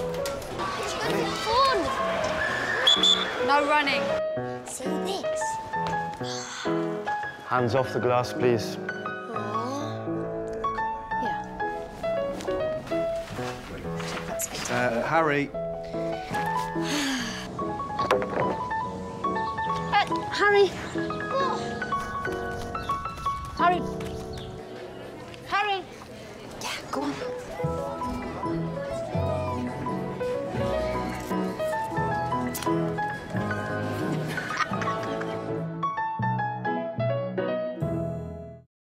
Fun. No running. See this? Hands off the glass, please. Harry. Harry. Oh. Harry.